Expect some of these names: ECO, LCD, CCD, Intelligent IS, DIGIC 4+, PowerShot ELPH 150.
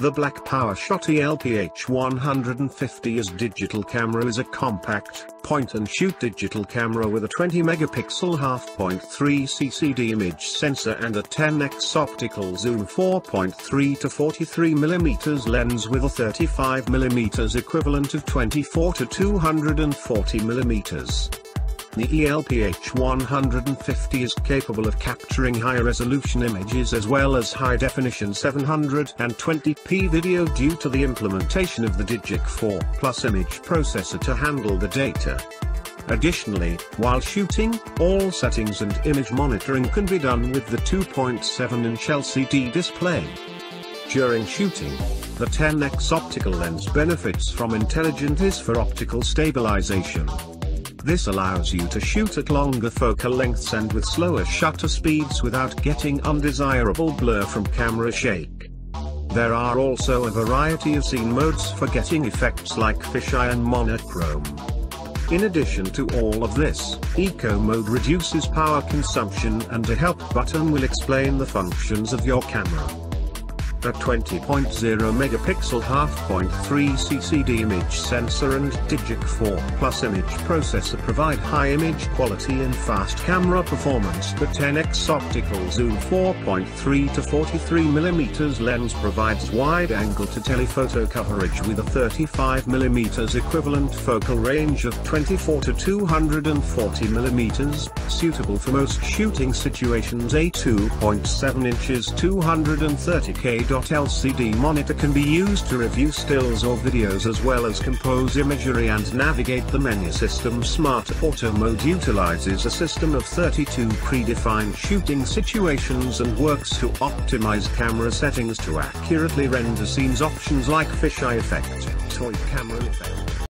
The black PowerShot ELPH 150 IS digital camera is a compact, point-and-shoot digital camera with a 20-megapixel 1/2.3 CCD image sensor and a 10x optical zoom 4.3 to 43mm lens with a 35mm equivalent of 24 to 240mm. The ELPH 150 is capable of capturing high-resolution images as well as high-definition 720p video due to the implementation of the DIGIC 4+ image processor to handle the data. Additionally, while shooting, all settings and image monitoring can be done with the 2.7-inch LCD display. During shooting, the 10x optical lens benefits from Intelligent IS for optical stabilization. This allows you to shoot at longer focal lengths and with slower shutter speeds without getting undesirable blur from camera shake. There are also a variety of scene modes for getting effects like fisheye and monochrome. In addition to all of this, ECO mode reduces power consumption and a help button will explain the functions of your camera. A 20.0-megapixel 1/2.3 CCD image sensor and DIGIC 4+ image processor provide high image quality and fast camera performance. The 10x optical zoom 4.3 to 43mm lens provides wide-angle to telephoto coverage with a 35mm equivalent focal range of 24 to 240mm, suitable for most shooting situations. A 2.7 inches 230K LCD monitor can be used to review stills or videos as well as compose imagery and navigate the menu system. Smart Auto mode utilizes a system of 32 predefined shooting situations and works to optimize camera settings to accurately render scenes. Options like fisheye effect, toy camera effect.